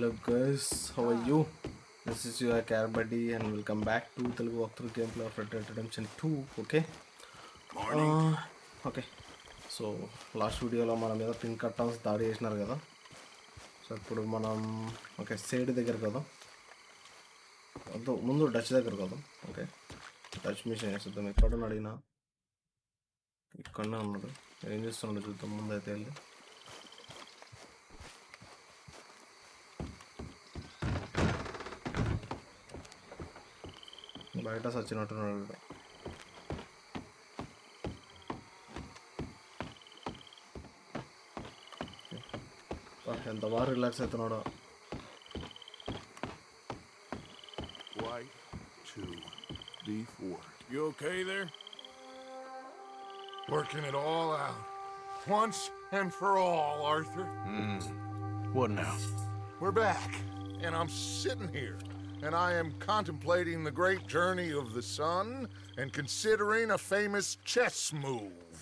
Hello guys, how are you? This is your care buddy and welcome back to the walkthrough gameplay of Red Dead Redemption 2. Okay. Morning. Okay. So last video lo mana meda Pinkertons daadi chesinaru kada. So ippudu manam okay Sadie daggara kada. Ado mundu Dutch daggara kada. Okay. Dutch mission chestunnam ikkada nadina. ikkada unnadu. Em chestunnadu chuddam mundu aithe elli. బయట సచ్చినట్టున్నాడు. ఎంత బాగా relax అవుతున్నాడో. You okay there? Working it all out. Once and for all, Arthur. What now? We're back, and I'm sitting here. And I am contemplating the great journey of the sun and considering a famous chess move.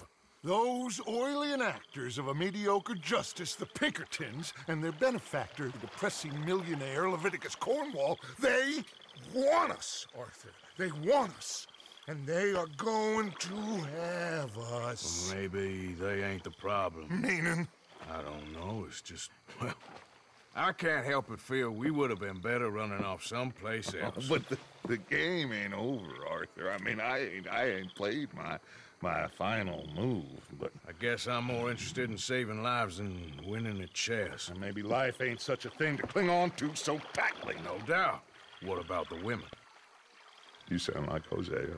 Those oily enactors of a mediocre justice, the Pinkertons, and their benefactor, the depressing millionaire Leviticus Cornwall, they want us, Arthur. They want us. And they are going to have us. Well, maybe they ain't the problem. Meaning? I don't know. It's just, well... I can't help but feel we would have been better running off someplace else. But the game ain't over, Arthur. I mean, I ain't played my final move, but... I guess I'm more interested in saving lives than winning at chess. And maybe life ain't such a thing to cling on to so tightly. No doubt. What about the women? You sound like Hosea.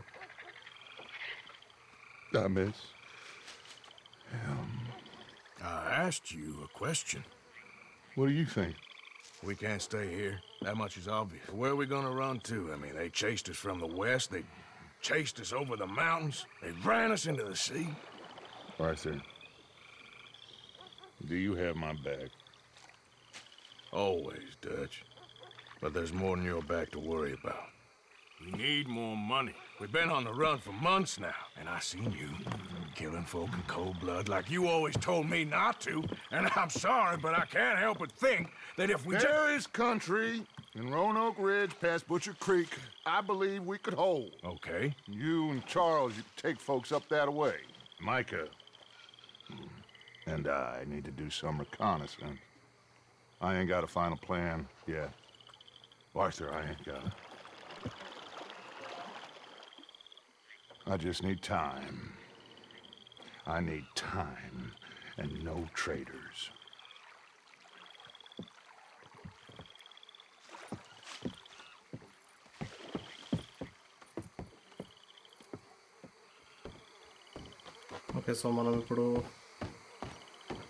I miss him. I asked you a question. What do you think? We can't stay here. That much is obvious. Where are we gonna run to? I mean, they chased us from the west. They chased us over the mountains. They ran us into the sea. Arthur, do you have my back? Always, Dutch. But there's more than your back to worry about. We need more money. We've been on the run for months now, and I seen you killing folk in cold blood like you always told me not to, and I'm sorry, but I can't help but think that if we there is country in Roanoke Ridge past Butcher Creek, I believe we could hold. Okay. You and Charles, you take folks up that way. Micah and I need to do some reconnaissance. I ain't got a final plan yet. Arthur, I ain't got it. I just need time. I need time and no traitors. Okay, so manam ippudu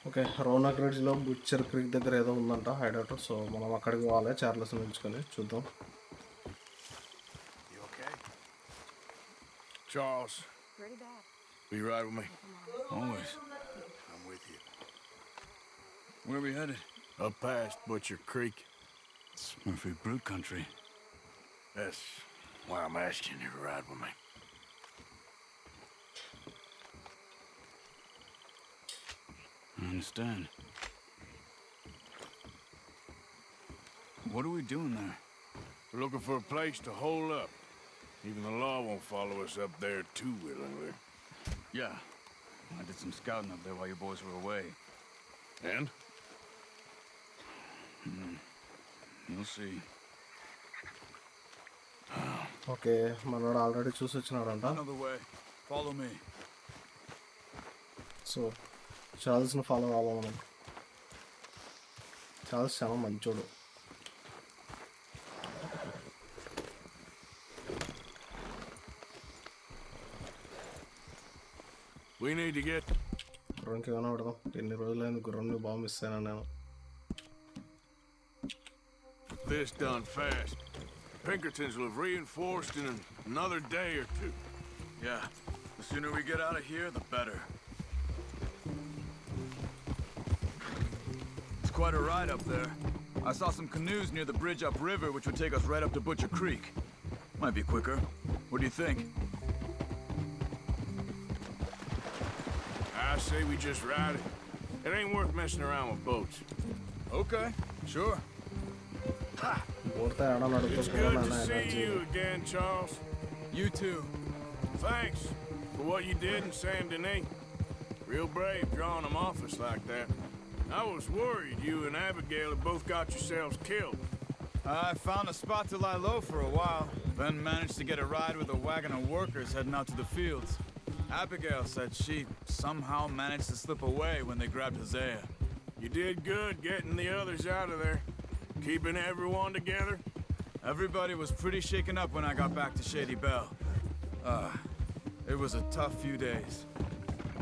okay, Roanoke Ridge lo Butcher Creek daggara edo undanta hideout, so manam akkadiki vale Charles ni unchukoni chuddam. Charles, pretty bad. Will you ride with me? Always. I'm with you. Where are we headed? Up past Butcher Creek. It's Murphy Brood country. That's why I'm asking you to ride with me. I understand. What are we doing there? We're looking for a place to hole up. Even the law won't follow us up there too willingly. Yeah. I did some scouting up there while your boys were away. And? You'll see. Okay, Manor already chose such another way. Follow me. So Charles no follow along. Charles Sam and Jodo. We need to get. Run ke gana vadam. Inni rojulu ayindi gurranni bomb issana nenu. This done fast. Pinkertons will have reinforced in another day or two. Yeah. The sooner we get out of here, the better. It's quite a ride up there. I saw some canoes near the bridge upriver, which would take us right up to Butcher Creek. Might be quicker. What do you think? I say we just ride it. It ain't worth messing around with boats. Okay, sure. It's good to see you again, Charles. You too. Thanks for what you did in Sam Denis. Real brave drawing them off us like that. I was worried you and Abigail had both got yourselves killed. I found a spot to lie low for a while, then managed to get a ride with a wagon of workers heading out to the fields. Abigail said she somehow managed to slip away when they grabbed Hosea. You did good getting the others out of there. Keeping everyone together. Everybody was pretty shaken up when I got back to Shady Belle. It was a tough few days.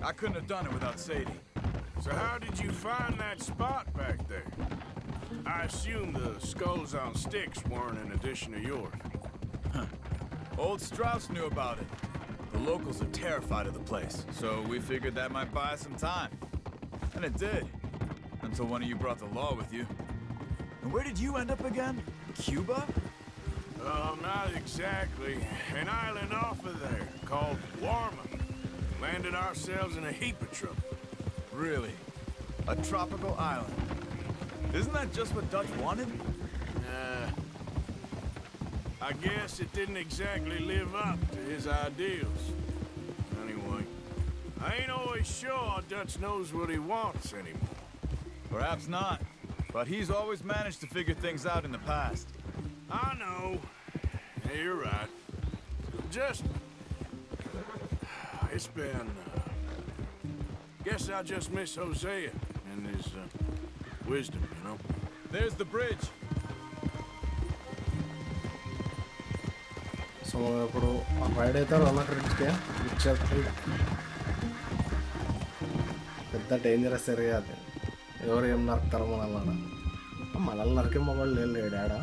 I couldn't have done it without Sadie. So how did you find that spot back there? I assume the skulls on sticks weren't an addition to yours. Old Strauss knew about it. The locals are terrified of the place, so we figured that might buy us some time. And it did. Until one of you brought the law with you. And where did you end up again? Cuba? Not exactly. An island off of there, called Guarma. Landed ourselves in a heap of trouble. Really? A tropical island? Isn't that just what Dutch wanted? I guess it didn't exactly live up to his ideals. Anyway, I ain't always sure Dutch knows what he wants anymore. Perhaps not. But he's always managed to figure things out in the past. I know. Hey, you're right. It's been... Guess I just miss Hosea and his wisdom, you know? There's the bridge. So, it's a dangerous area. ఎవరేం నరకతారు మనల్ని మనల్ని నరికే mobile లేదు లేడా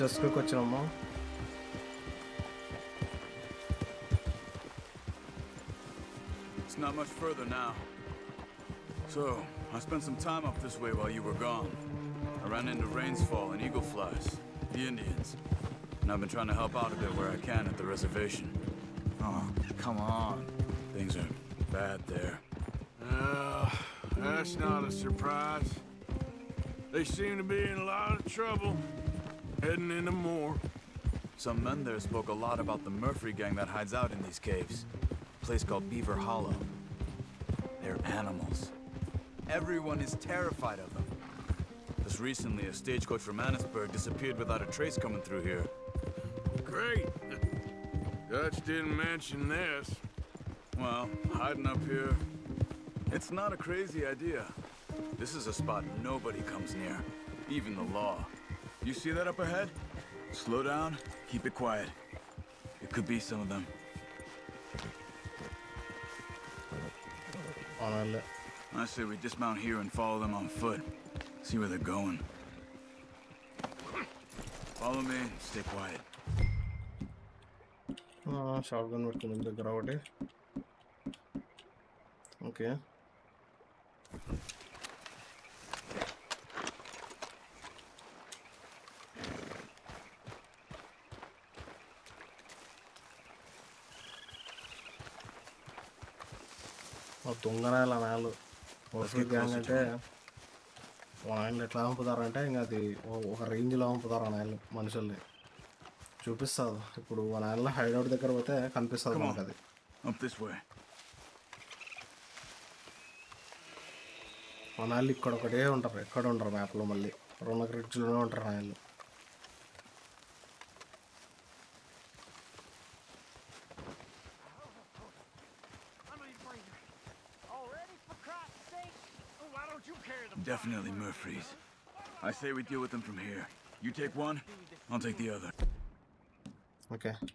Just click on your mom. It's not much further now. So, I spent some time up this way while you were gone. I ran into Rain's Fall and Eagle Flies, the Indians. And I've been trying to help out a bit where I can at the reservation. Oh, come on. Things are bad there. That's not a surprise. They seem to be in a lot of trouble. Heading into more. Some men there spoke a lot about the Murphy gang that hides out in these caves. A place called Beaver Hollow. They're animals. Everyone is terrified of them. Just recently, a stagecoach from Annesburg disappeared without a trace coming through here. Great. Dutch didn't mention this. Well, hiding up here, it's not a crazy idea. This is a spot nobody comes near, even the law. You see that up ahead? Slow down, keep it quiet. It could be some of them. I say we dismount here and follow them on foot. See where they're going. Follow me, stay quiet. Shotgun working in the ground. Okay. Up this way. Definitely Murfrees. I say we deal with them from here. You take one, I'll take the other. Okay. Well,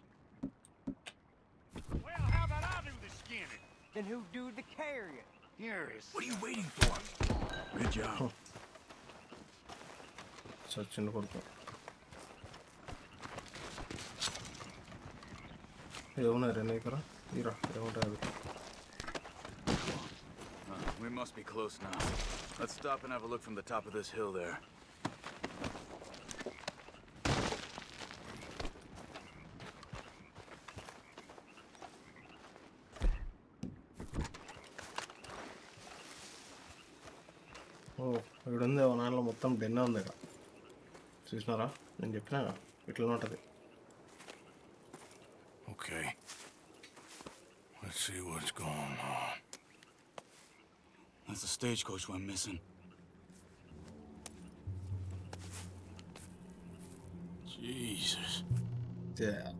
how about I do the skinning? Then who do the carrying? Icarus. What are you waiting for? Good job. Such an important. We must be close now. Let's stop and have a look from the top of this hill there. Oh, we don't have an animal with them dinner on there. Sisnara, then Japan, it'll not. Okay. Let's see what's going on. That's the stagecoach went missing. Jesus. Yeah.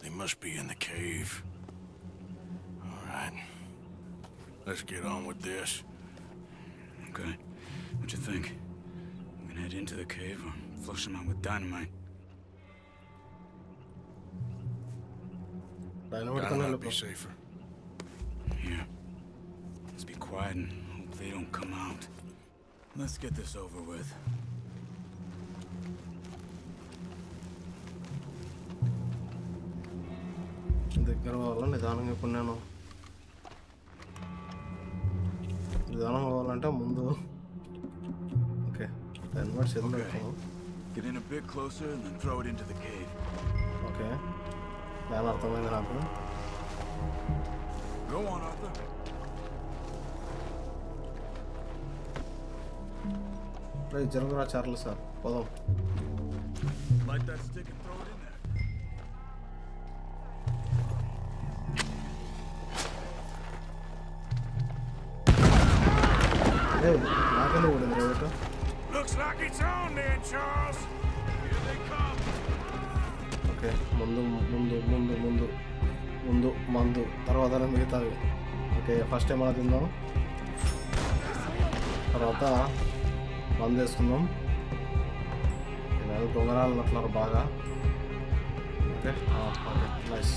They must be in the cave. All right. Let's get on with this. Okay. What you think? We can head into the cave or flush them out with dynamite? Dynamite would be safer. Yeah. Let's be quiet and hope they don't come out. Let's get this over with. Okay. Then what's it? Okay. Get in a bit closer and then throw it into the cave. Okay. Go on, Arthur. Right, General Charles, sir. Follow. Light that stick and throw it in there. Hey, knock on the wood in there, Arthur. Looks like it's on there, Charles. Here they come. Okay, Mundu. Tarvadana Mitavi. Okay, first time I'll do now. Tarvata. Bandeskunum. Okay, nice.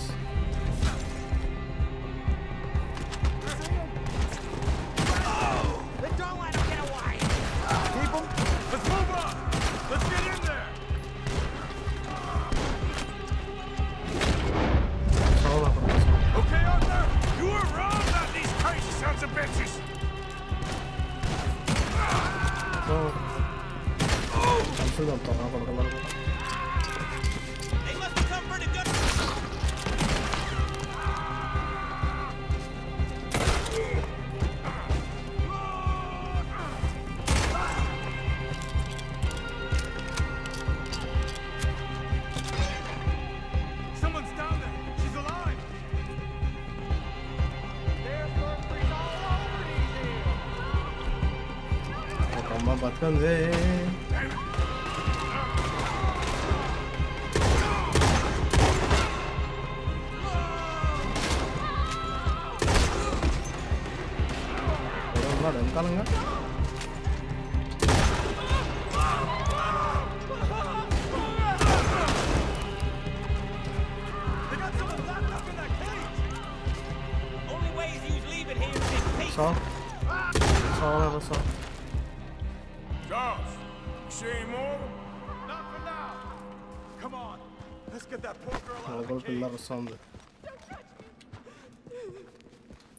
Sound.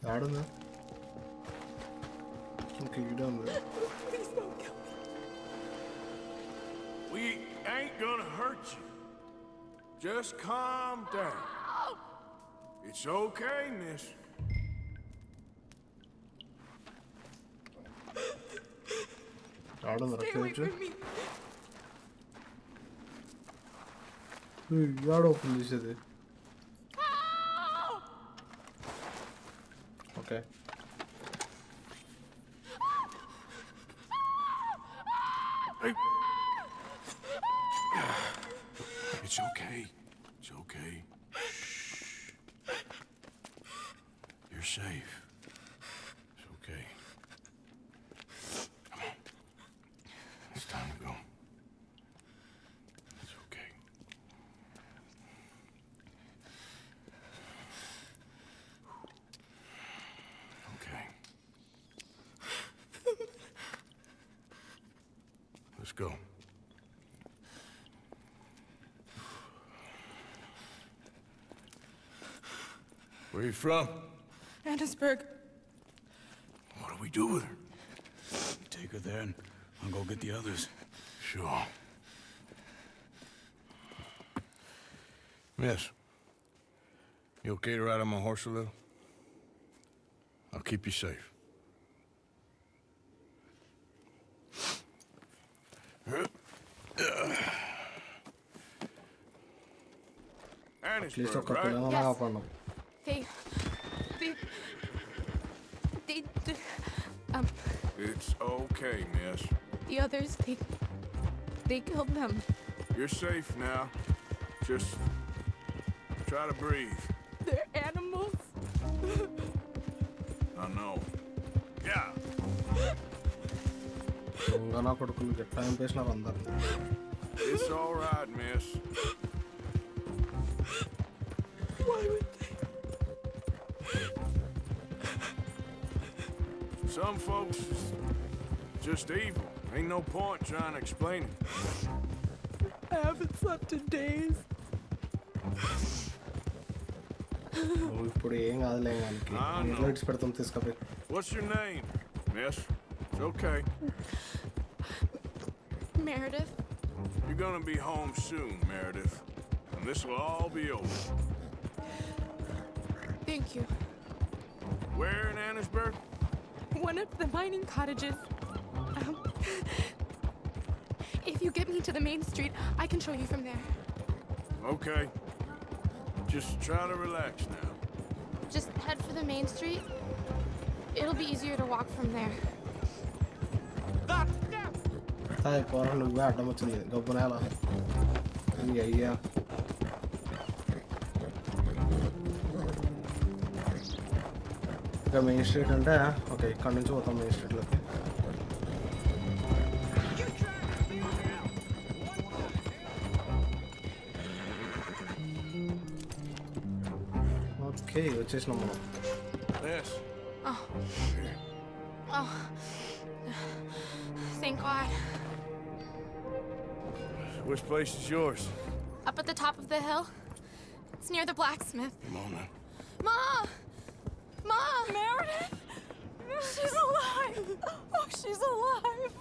I don't know. Okay, you done with it. Please don't kill me. We ain't gonna hurt you. Just calm down. It's okay, miss. I don't know. Stay away from me. Dude, you gotta open this today. Okay. It's okay. It's okay. Shh. You're safe. It's okay. Come on. It's time to go. It's okay. Go. Where are you from? Annesburg. What do we do with her? Take her there and I'll go get the others. Sure. Miss, you okay to ride on my horse a little? I'll keep you safe. Please don't cut me down. Yes. It's okay, miss. The others, they killed them. You're safe now. Just try to breathe. They're animals. I know. Yeah. It's all right, miss. Why would they? Some folks just evil. Ain't no point trying to explain it. I haven't slept in days. I know. What's your name, miss? It's okay. Meredith. You're gonna be home soon, Meredith. And this will all be over. Thank you. Where in Annesburg? One of the mining cottages. If you get me to the main street, I can show you from there. Okay. Just try to relax now. Just head for the main street. It'll be easier to walk from there. Yeah. The main street and there, okay, condense what the main street look. Okay, which is number one. Yes. Oh. Oh. Thank God. Which place is yours? Up at the top of the hill. It's near the blacksmith. Mona. Ma! Mom! Meredith? She's alive! Oh, she's alive!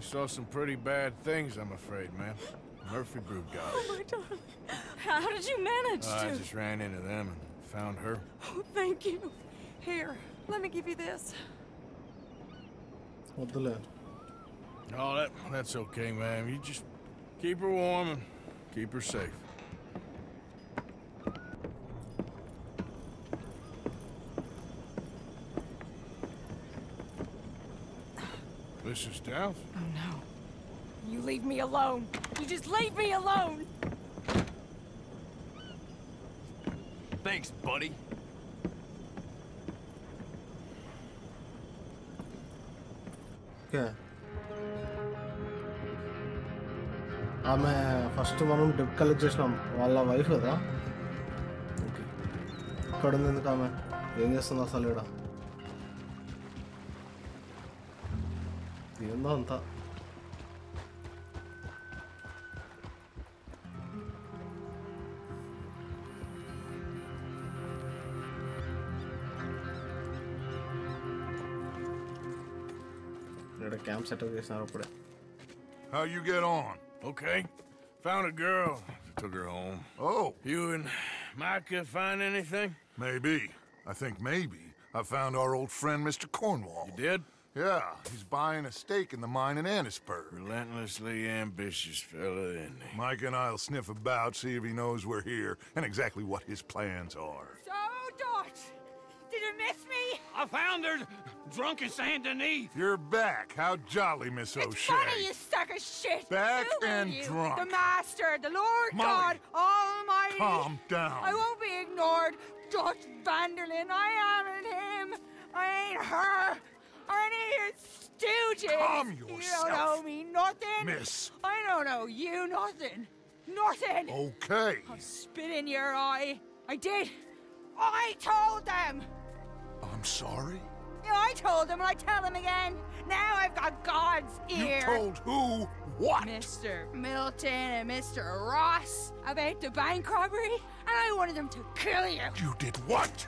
She saw some pretty bad things, I'm afraid, ma'am. Murphy Brood guys. Oh, my darling. How did you manage to? I just ran into them and found her. Oh, thank you. Here, let me give you this. What the lad? Oh, that's okay, ma'am. You just keep her warm and keep her safe. Mrs. Downs? Oh, no. You leave me alone. You just leave me alone! Thanks, buddy. Yeah. I'm first one dip colleges now. Walla wife, da. Okay. Kadam the kame. English na salida. Nanta. There's a camp set up this now. How you get on? Okay. Found a girl. Took her home. Oh. You and Micah find anything? Maybe. I think maybe. I found our old friend Mr. Cornwall. You did? Yeah, he's buying a stake in the mine in Annesburg. Relentlessly ambitious fella, isn't he? Mike and I'll sniff about, see if he knows we're here and exactly what his plans are. So, Dodge, did you miss me? I found her drunk in Saint Denis. You're back. How jolly, Miss O'Shea. It's funny, you sucker shit. Back and you, drunk. The master, the Lord Molly, God Almighty. Calm down. I won't be ignored. Dodge Vanderlyn, I am in him. I ain't her. Stooges. Calm yourself. You don't owe me nothing. Miss. I don't owe you nothing. Nothing. Okay. I'll spit in your eye. I did. I told them. I'm sorry? Yeah, I told them and I tell them again. Now I've got God's ear. You told who what? Mr. Milton and Mr. Ross about the bank robbery, and I wanted them to kill you. You did what?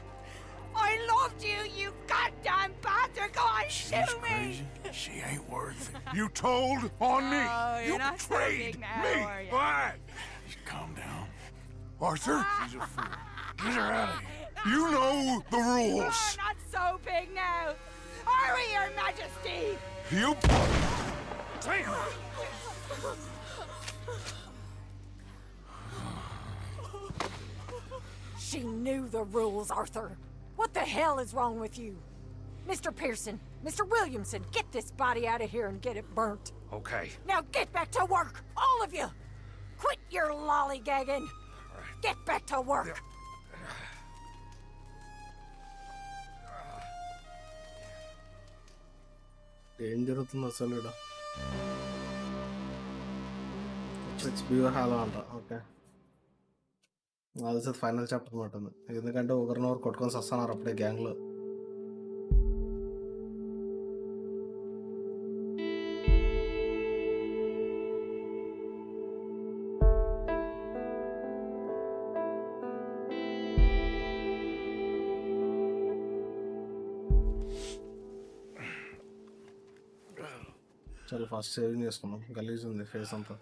I loved you, you goddamn bastard! Go on, shoot me! Crazy. She ain't worth it. You told on me! Oh, you betrayed me! What? Calm down. Arthur? She's a fool. Get her out of here. You know the rules. You're not so big now. Hurry, Your Majesty! You... Damn! She knew the rules, Arthur. What the hell is wrong with you? Mr. Pearson, Mr. Williamson, get this body out of here and get it burnt. Okay. Now get back to work, all of you! Quit your lollygagging! All right. Get back to work! Yeah. Dangerous masalada. It's Beaver Hollow. Okay. Well, this is the final chapter. This is the kind of overnoor Kotkon Sassana up the gang. Fast saving is coming. Galleys on the face on top.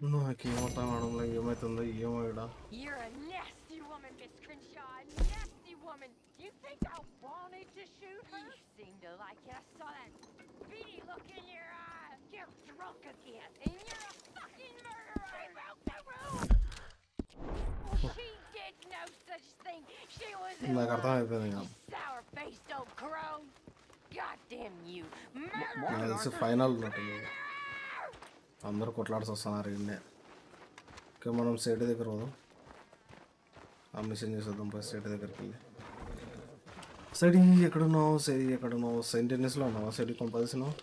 No, I came out. I don't like you. My thunder, you my da. You're a nasty woman, Miss Crenshaw. A nasty woman. You think I wanted to shoot her? You seem to like it. I saw that beady look in your eye. You're drunk again, and you're a fucking murderer. Well, she did no such thing. She was sour-faced old crow. Goddamn you. Murder. This is final. Andar kotlads osanari inne. Ke manam set dekarudam. Aa mission chesadam pa set dekarkille. Sadie ekadno Saint Denis lo unnava Sadie compass no.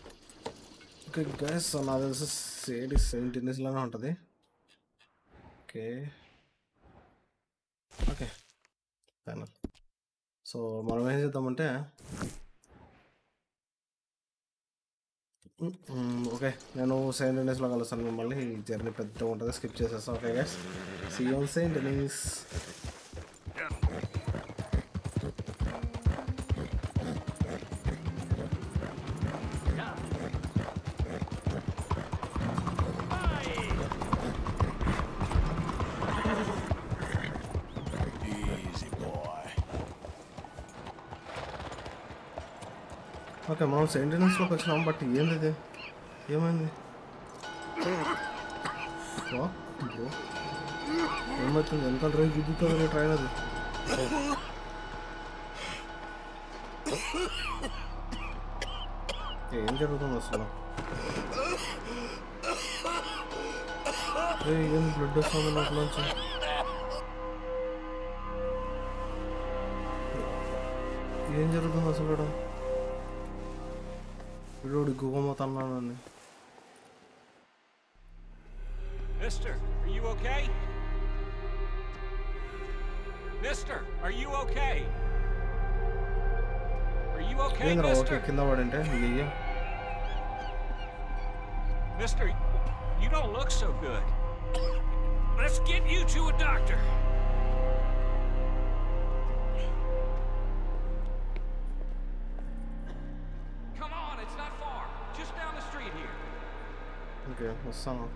Okay guys, another is Sadie Saint Denis lo untadi. Okay. Okay. Final. So, Marvin is the Monte. Okay. I know Saint Denis Lagalas and Mali journey pet down to the scriptures. Okay, guys. See you on Saint Denis. Okay, mom, Saint Denis lo kacham, but yendi. What? Bro. Emma, you uncle Ray Juditha gonna try na. Hey, injured to masala. Hey, even blood does come out lunch. Injured to masala. Mister, are you okay? Mister, are you okay? Are you okay, mister? Mister, you don't look so good. Let's get you to a doctor. Okay, what's song?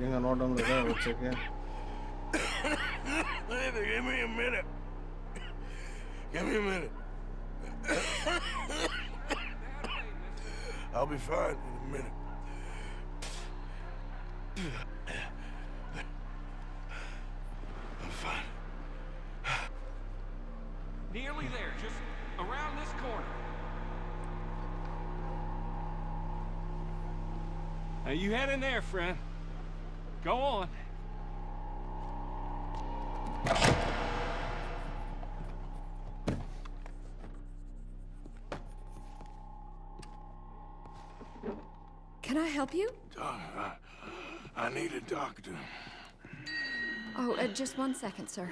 You ain't got no damn letter, we'll check in. Give me a minute. Give me a minute. I'll be fine in a minute. I'm fine. Nearly there, just around this corner. Now you head in there, friend. Go on. Can I help you? I need a doctor. Oh, just one second, sir.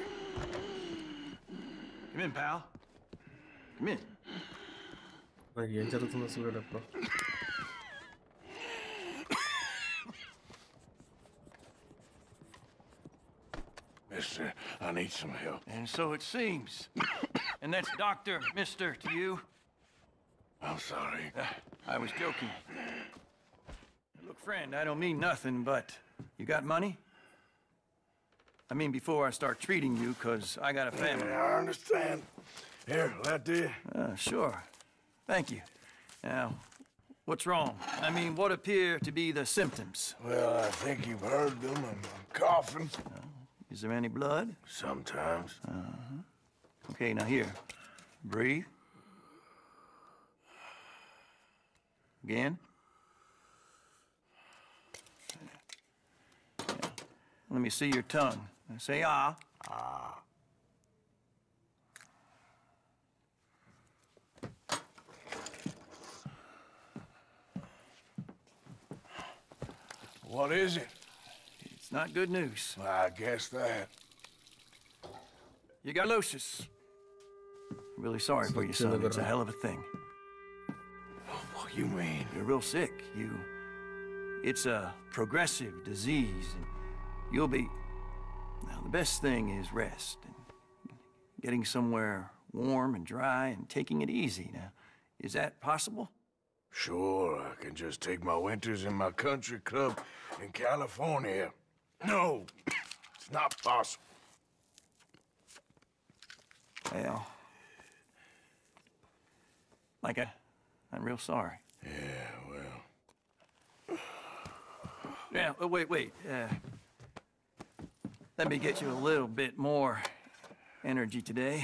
Come in, pal. Come in. నాకు ఏం జరుగుతుందో చూడటప్పుడు Mister, I need some help. And so it seems. And that's Doctor Mister to you. I'm sorry. I was joking. Look, friend, I don't mean nothing, but you got money? I mean, before I start treating you, because I got a family. Yeah, I understand. Here, will that do? Sure. Thank you. Now, what's wrong? I mean, what appear to be the symptoms? Well, I think you've heard them, and I'm coughing. Is there any blood? Sometimes. Okay, now here. Breathe. Again. Yeah. Let me see your tongue. Say ah. Ah. What is it? It's not good news. I guess that. You got losis. Really sorry for you, son. It's a hell of a thing. You mean? You're real sick. It's a progressive disease. And you'll be... Now, the best thing is rest. And getting somewhere warm and dry and taking it easy. Now, is that possible? Sure. I can just take my winters in my country club in California. No. It's not possible. Well... Like I'm real sorry. Yeah, well... Yeah, wait. Let me get you a little bit more energy today.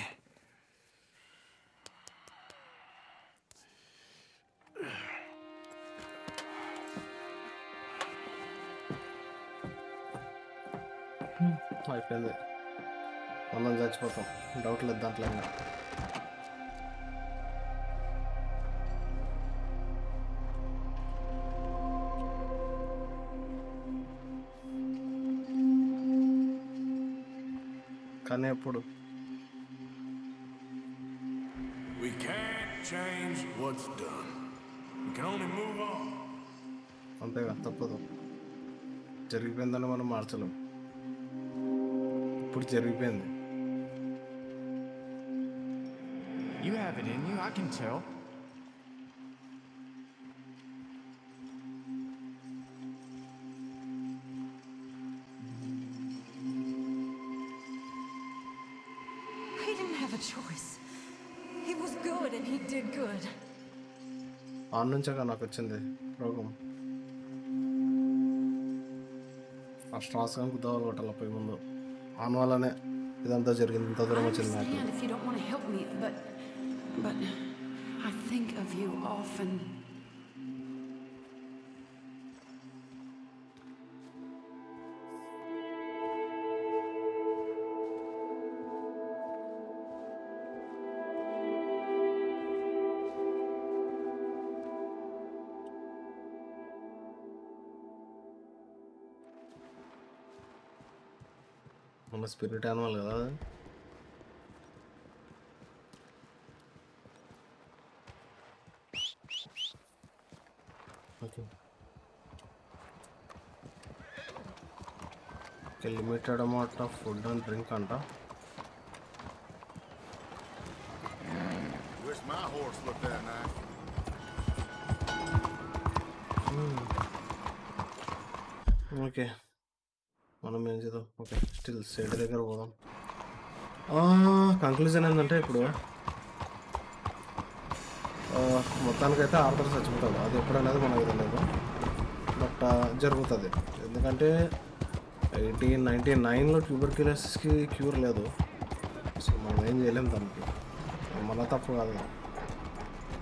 అయిపోయింది మనం చచ్చిపోతాం doubt లేదు దాంట్లో We can't change what's done. We can only move on. అంతేగా తప్పదు జరిగిపోయిందని మనం మార్చలేం ఇప్పుడు జరిగిపోయింది You have it in you, I can tell. ఆన్నుంచగా నాకు వచ్చింది రోగం ఆ స్ట్రాస్ గానికి దోవలు కొట్టాల పోయి ముందు ఆన్ వల్లనే ఇదంతా జరిగింది ఇంత దూరం వచ్చింది నాకు Spirit animal కదా okay limited amount of food and drink అంట Where's my horse looked that night? Okay. మనం ఏం చేద్దాం ఓకే స్టిల్ సైడ్ దగ్గర పోదాం కంక్లూజన్ ఏంటంటే ఇప్పుడు మొత్తానికైతే ఆర్థర్ చచ్చిపోతాడు అది ఎప్పుడనేది మనకు తెలియదు బట్ జరుగుతుంది ఎందుకంటే 1899లో ట్యూబర్క్యులోసిస్కి క్యూర్ లేదు సో మనం ఏం చేయలేము దానికి మన తప్పు కాదు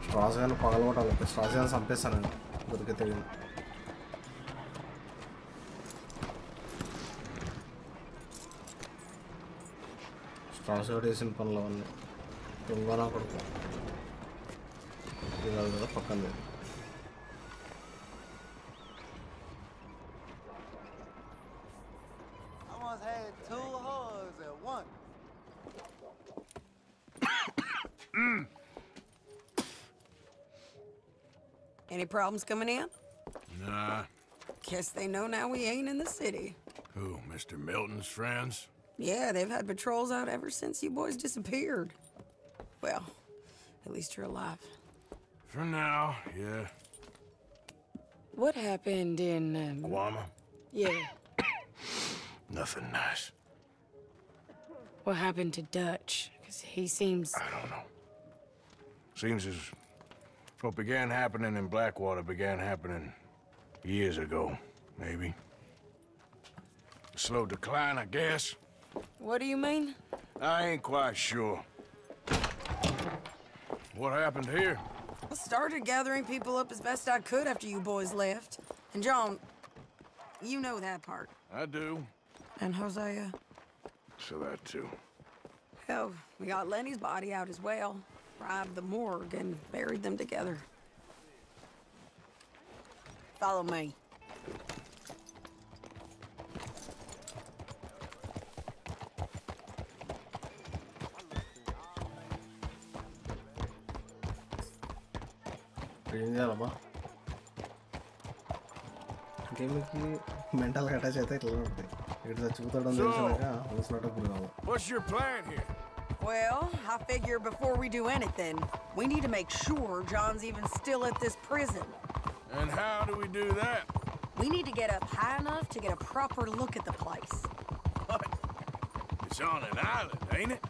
స్ట్రాస్ కానీ పగలగొట్టాలి స్ట్రాస్ కానీ చంపేస్తానండి దొరికితే స్ట్రాస్ వేసిన పనులు అవన్నీ దొంగనా కొడుకు ఇది కాదు కదా పక్కన లేదు Any problems coming in? Nah. Guess they know now we ain't in the city. Who, Mr. Milton's friends? Yeah, they've had patrols out ever since you boys disappeared. Well, at least you're alive. For now, yeah. What happened in... Guarma? Yeah. Nothing nice. What happened to Dutch? Because he seems... I don't know. Seems as... what began happening in Blackwater began happening years ago, maybe. A slow decline, I guess. What do you mean? I ain't quite sure. What happened here? I started gathering people up as best I could after you boys left. And John, you know that part. I do. And Hosea. So that too. Hell, we got Lenny's body out as well. Robbed the morgue and buried them together. Follow me. What's your plan here? Well, I figure before we do anything, we need to make sure John's even still at this prison. And how do we do that? We need to get up high enough to get a proper look at the place. What? It's on an island, ain't it?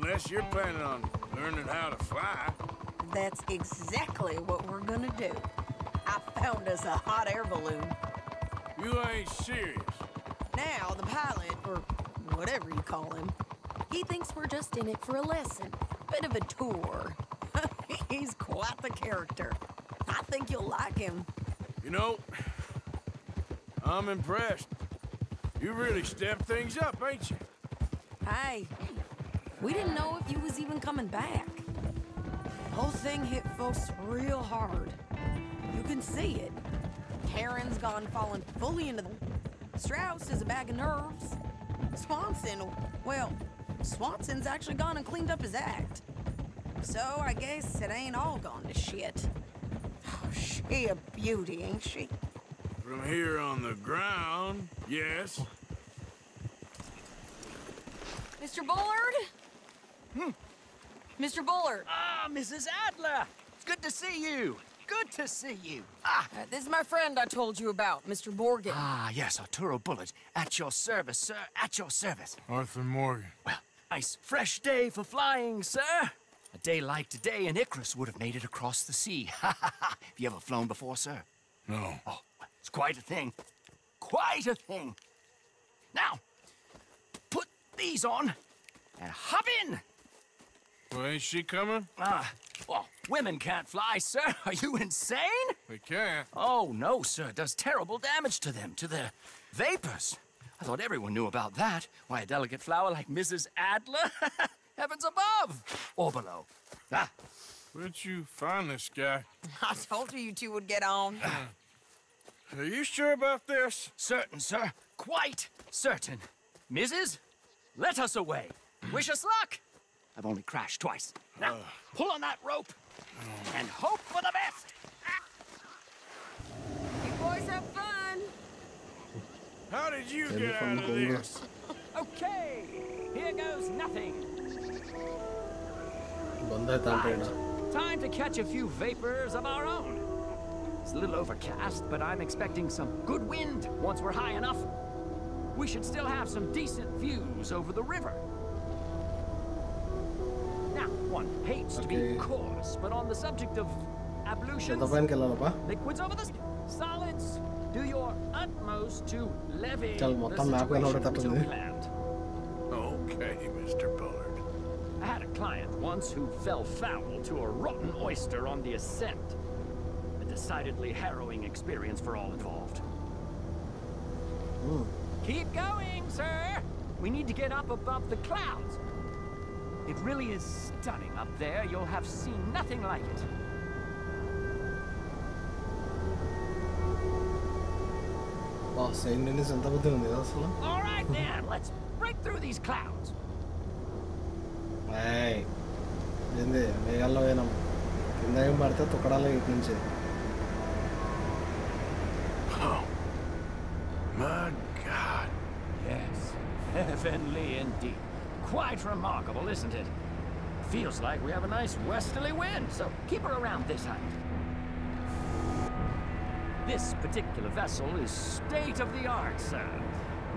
Unless you're planning on learning how to fly. That's exactly what we're gonna do. I found us a hot air balloon. You ain't serious. Now, the pilot, or whatever you call him, he thinks we're just in it for a lesson. Bit of a tour. He's quite the character. I think you'll like him. You know, I'm impressed. You really stepped things up, ain't you? Hey, we didn't know if you was even coming back. Whole thing hit folks real hard. You can see it. Karen's gone falling fully into the... Strauss is a bag of nerves. Swanson, well... Swanson's actually gone and cleaned up his act. So I guess it ain't all gone to shit. Oh, she a beauty, ain't she? From here on the ground, yes. Mr. Bullard? Hmm. Mr. Bullard. Ah, Mrs. Adler. It's good to see you. Good to see you. Ah. This is my friend I told you about, Mr. Morgan. Ah, yes, Arturo Bullard. At your service, sir. At your service. Arthur Morgan. Well, nice fresh day for flying, sir. A day like today, an Icarus would have made it across the sea. Ha ha ha. Have you ever flown before, sir? No. Oh, it's quite a thing. Quite a thing. Now, put these on and hop in. Well, ain't she coming? Ah, well, women can't fly, sir. Are you insane? They can't. Oh, no, sir. It does terrible damage to them, to their vapors. I thought everyone knew about that. Why, a delicate flower like Mrs. Adler? Heavens above or below. Ah. Where'd you find this guy? I told you you two would get on. Are you sure about this? Certain, sir. Quite certain. Mrs., let us away. Wish us luck. I've only crashed twice. Now, pull on that rope and hope for the best. Ah. You boys have fun. How did you get out of this? Okay, here goes nothing. Right. Time to catch a few vapors of our own. It's a little overcast, but I'm expecting some good wind once we're high enough. We should still have some decent views over the river. One hates to be coarse, but on the subject of ablutions, liquids over the solids, do your utmost to levy the situation planned. Okay, Mr. Bullard. I had a client once who fell foul to a rotten oyster on the ascent. A decidedly harrowing experience for all involved. Mm. Keep going, sir. We need to get up above the clouds. It really is stunning up there. You'll have seen nothing like it. Wow, Saint Denis and all right, then. Let's break through these clouds. Hey, Heavenly indeed. Quite remarkable, isn't it? Feels like we have a nice westerly wind, so keep her around this height. This particular vessel is state-of-the-art, sir.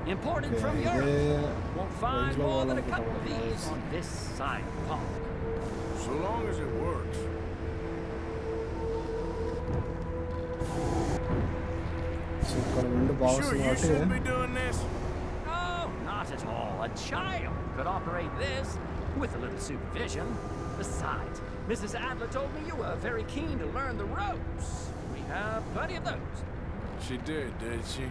Imported from Europe. Won't find more than a couple of these on this side pond. So long as it works. Sure, you shouldn't be doing this. No, not at all. A child could operate this with a little supervision. Besides, Mrs. Adler told me you were very keen to learn the ropes. We have plenty of those. She did she?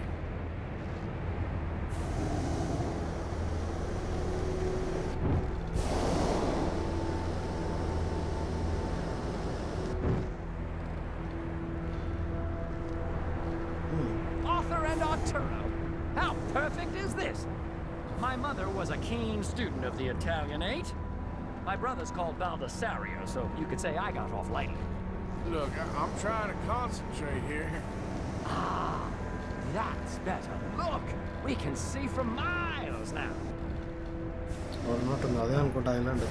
Student of the Italianate. My brother's called Baldessario, so you could say I got off lightly. Look, I'm trying to concentrate here. Ah, that's better. Look, we can see for miles now. Or not another Uncle Island.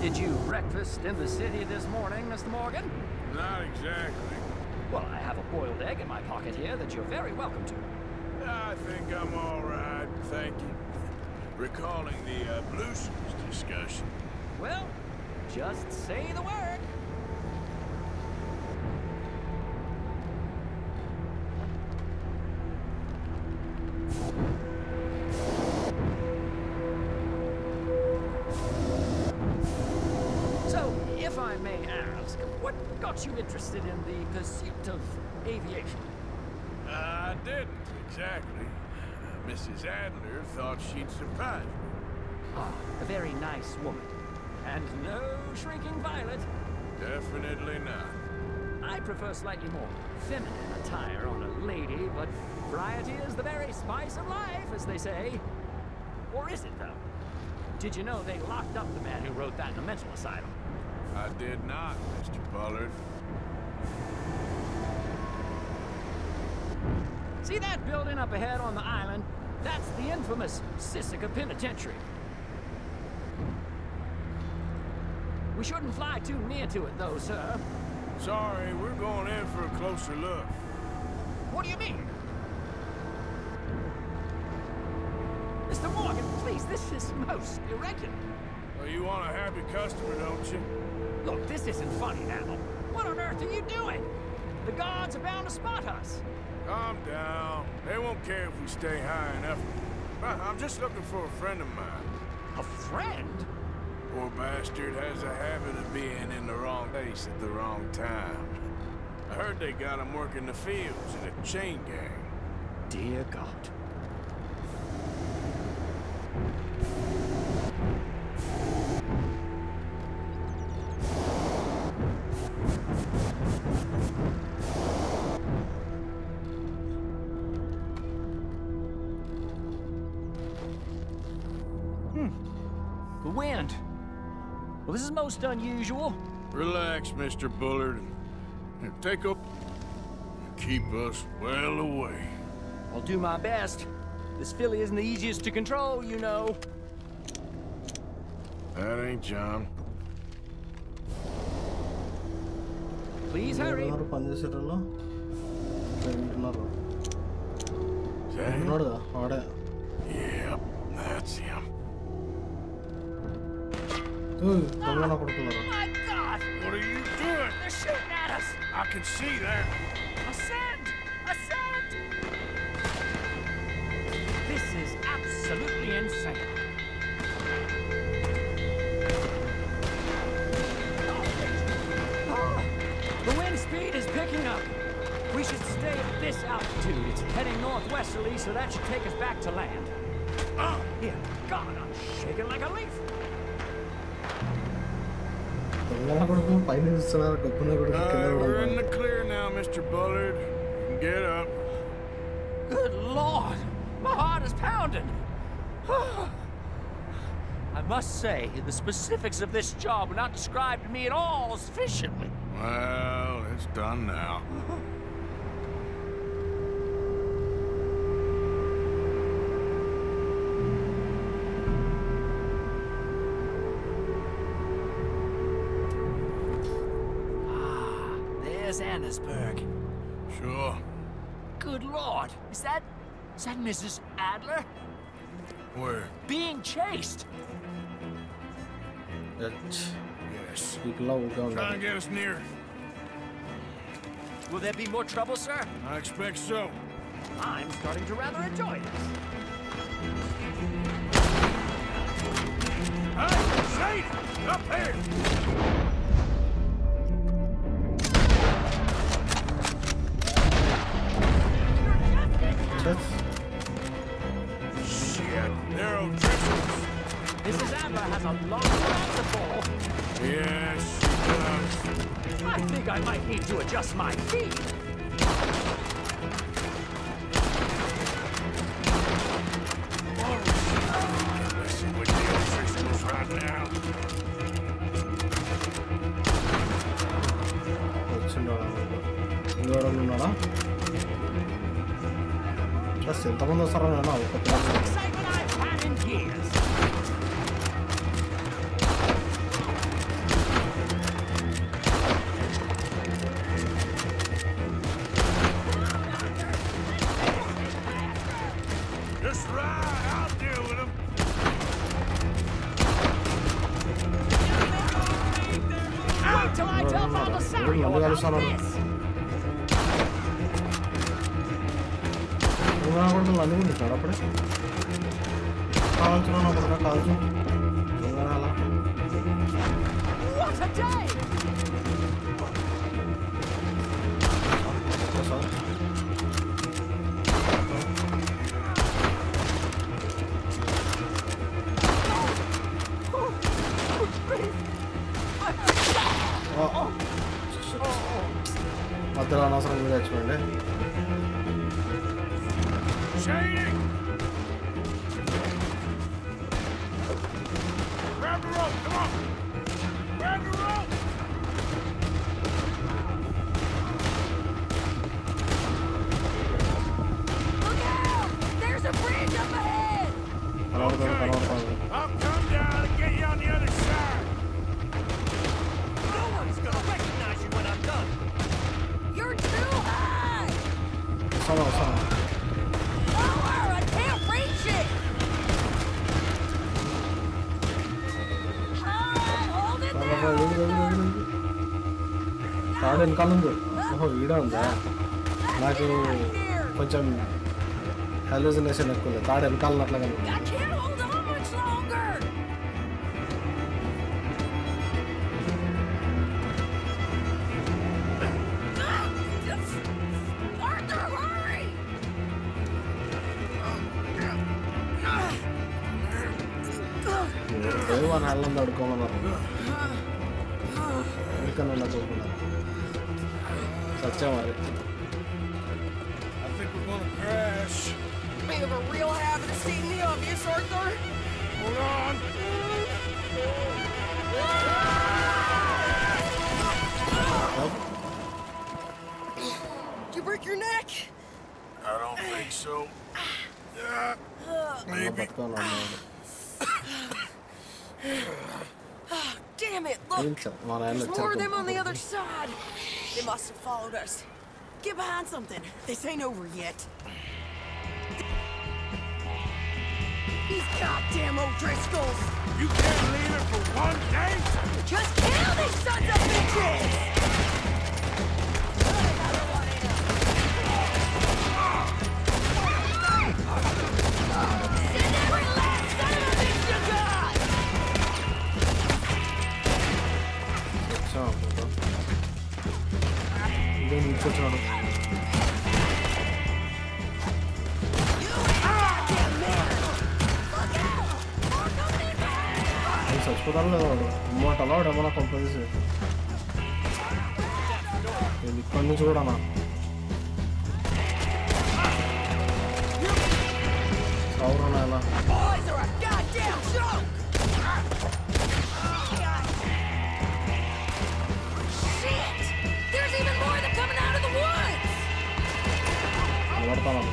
Did you breakfast in the city this morning, Mr. Morgan? Not exactly. Well, I have a boiled egg in my pocket here that you're very welcome to. I think I'm all right, thank you. Recalling the Bluesons discussion. Well, just say the word. You interested in the pursuit of aviation? I didn't, exactly. Mrs. Adler thought she'd surprise me. Ah, a very nice woman. And no shrinking violet. Definitely not. I prefer slightly more feminine attire on a lady, but variety is the very spice of life, as they say. Or is it, though? Did you know they locked up the man who wrote that in a mental asylum? I did not, Mr. Bullard. See that building up ahead on the island? That's the infamous Sisika Penitentiary. We shouldn't fly too near to it, though, sir. Sorry, we're going in for a closer look. What do you mean? Mr. Morgan, please, this is most irregular. Well, you want a happy customer, don't you? Look, this isn't funny, Adler. What on earth are you doing? The guards are bound to spot us. Calm down. They won't care if we stay high enough. I'm just looking for a friend of mine. A friend? Poor bastard has a habit of being in the wrong place at the wrong time. I heard they got him working the fields in a chain gang. Dear God. Well, this is most unusual. Relax, Mr. Bullard. Take up and keep us well away. I'll do my best. This filly isn't the easiest to control, you know. That ain't John. Please hurry. Yeah, that's him. Ooh, oh my God! What are you doing? They're shooting at us! I can see that. Ascend! Ascend! This is absolutely insane. Oh, the wind speed is picking up. We should stay at this altitude. It's heading northwesterly, so that should take us back to land. Oh, dear God, I'm shaking like a leaf. We're in the clear now, Mr. Bullard. Get up. Good Lord! My heart is pounding. I must say, the specifics of this job were not described to me at all sufficiently. Well, it's done now. Annesburg. Sure. Good Lord, is that Mrs. Adler? Where? Being chased. Yes. Try and get us near. Will there be more trouble, sir? I expect so. I'm starting to rather enjoy this. Hey, Sadie! Up here! Shit, narrow distance. Mrs. Adler has a long time to fall. Yes, she does. I think I might need to adjust my feet. Oh, listen with the old tricksters right now. No. Looks like what I've had in years. Just ride out there with him. Wait till I tell Baldessario about this. What a day! I can't hold on much longer. Arthur, hurry! I think we're gonna crash. We have a real habit of seeing the obvious, Arthur. Hold on. Did you break your neck? I don't think so. Maybe. Oh, damn it, look. There's more of them on the other side. They must have followed us. Get behind something. This ain't over yet. These goddamn O'Driscolls! You can't leave it for one day? Just kill these sons of bitches! Send every last son of a bitch to God! Boys are a goddamn joke! Abominable.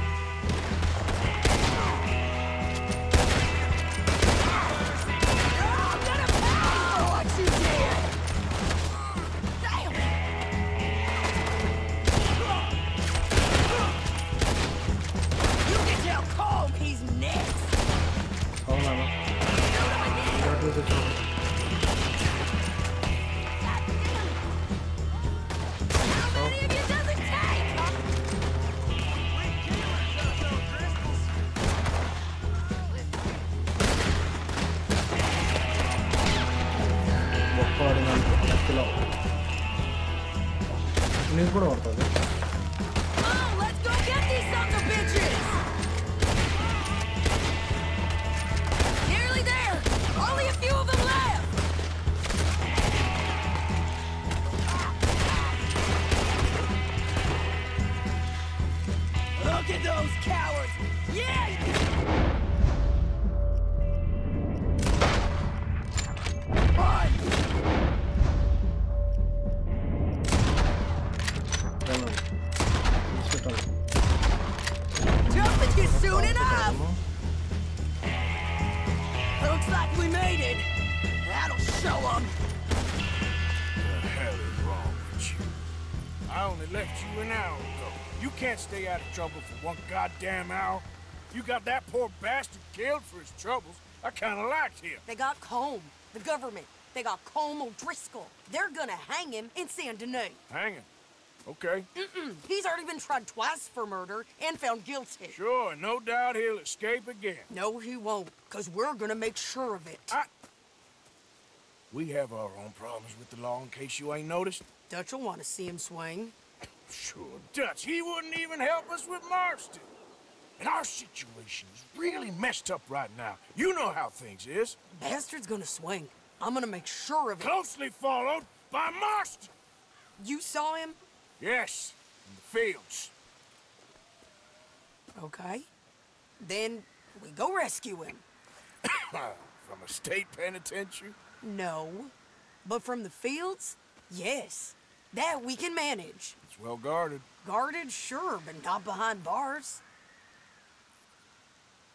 Stay out of trouble for one goddamn hour. You got that poor bastard killed for his troubles. I kind of liked him. They got Colm, the government. They got Colm O'Driscoll. They're gonna hang him in Saint Denis. Hang him? Okay. Mm-mm. He's already been tried twice for murder and found guilty. Sure, no doubt he'll escape again. No, he won't, because we're gonna make sure of it. We have our own problems with the law, in case you ain't noticed. Dutch will want to see him swing. Sure, Dutch, he wouldn't even help us with Marston. And our situation is really messed up right now. You know how things is. Bastard's gonna swing. I'm gonna make sure of it. Closely followed by Marston. You saw him? Yes, in the fields. Okay. Then we go rescue him. From a state penitentiary? No, but from the fields, yes. That we can manage. It's well guarded. Guarded, sure, but not behind bars.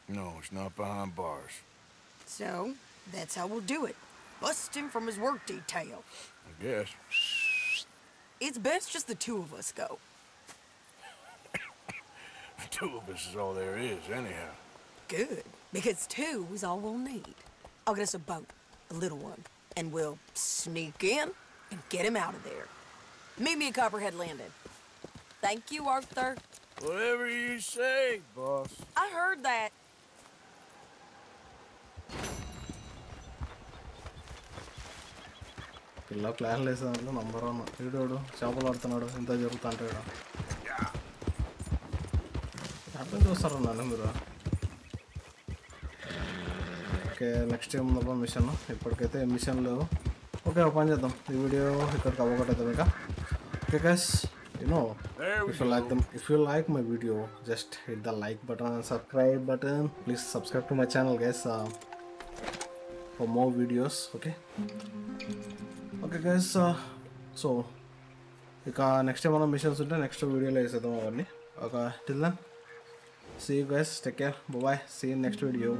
No, it's not behind bars. So, that's how we'll do it. Bust him from his work detail. I guess. It's best just the two of us go. The two of us is all there is, anyhow. Good, because two is all we'll need. I'll get us a boat, a little one, and we'll sneak in and get him out of there. Meet me at Copperhead Landing. Thank you, Arthur. Whatever you say, boss. I heard that. Pilla plan lesa number one. Idodo chapal arthanadu inta jarutante ida. Appo dosaru nanu mira. Okay, next time number mission na. Ippadkaithe mission lo. Okay, open chedam. Ee video ikkada cover chettavika. Okay guys, you know, if you like my video, just hit the like button and subscribe button. Please subscribe to my channel, guys, for more videos. Okay. Okay guys, so next time on missions unta next video lo chesedam avarni. Okay, till then, see you guys. Take care. Bye bye. See you in next video.